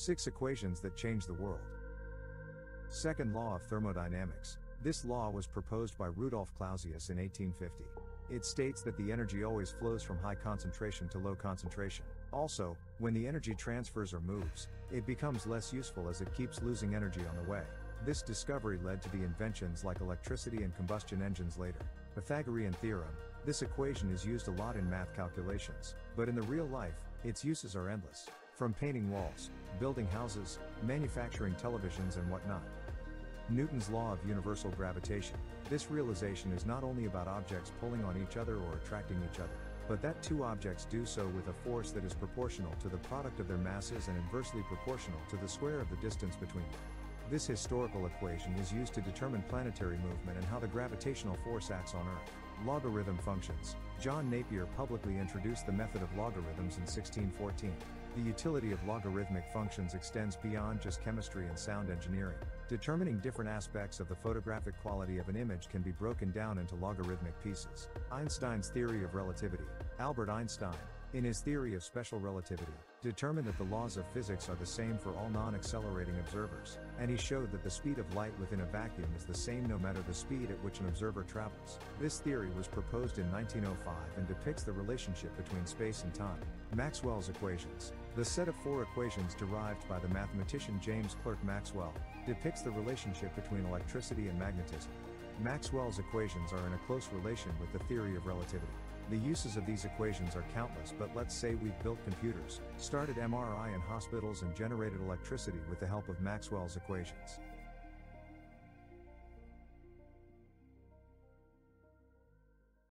6 equations that change the world. Second law of thermodynamics. This law was proposed by Rudolf Clausius in 1850. It states that the energy always flows from high concentration to low concentration. Also, when the energy transfers or moves, it becomes less useful as it keeps losing energy on the way. This discovery led to the inventions like electricity and combustion engines later. Pythagorean theorem. This equation is used a lot in math calculations, but in the real life, its uses are endless. From painting walls, building houses, manufacturing televisions and whatnot. Newton's law of universal gravitation. This realization is not only about objects pulling on each other or attracting each other, but that two objects do so with a force that is proportional to the product of their masses and inversely proportional to the square of the distance between them. This historical equation is used to determine planetary movement and how the gravitational force acts on Earth. Logarithm functions. John Napier publicly introduced the method of logarithms in 1614. The utility of logarithmic functions extends beyond just chemistry and sound engineering. Determining different aspects of the photographic quality of an image can be broken down into logarithmic pieces. Einstein's theory of relativity. Albert Einstein, in his theory of special relativity, determined that the laws of physics are the same for all non-accelerating observers, and he showed that the speed of light within a vacuum is the same no matter the speed at which an observer travels. This theory was proposed in 1905 and depicts the relationship between space and time. Maxwell's equations. The set of 4 equations derived by the mathematician James Clerk Maxwell depicts the relationship between electricity and magnetism. Maxwell's equations are in a close relation with the theory of relativity. The uses of these equations are countless, but let's say we've built computers, started MRI in hospitals and generated electricity with the help of Maxwell's equations.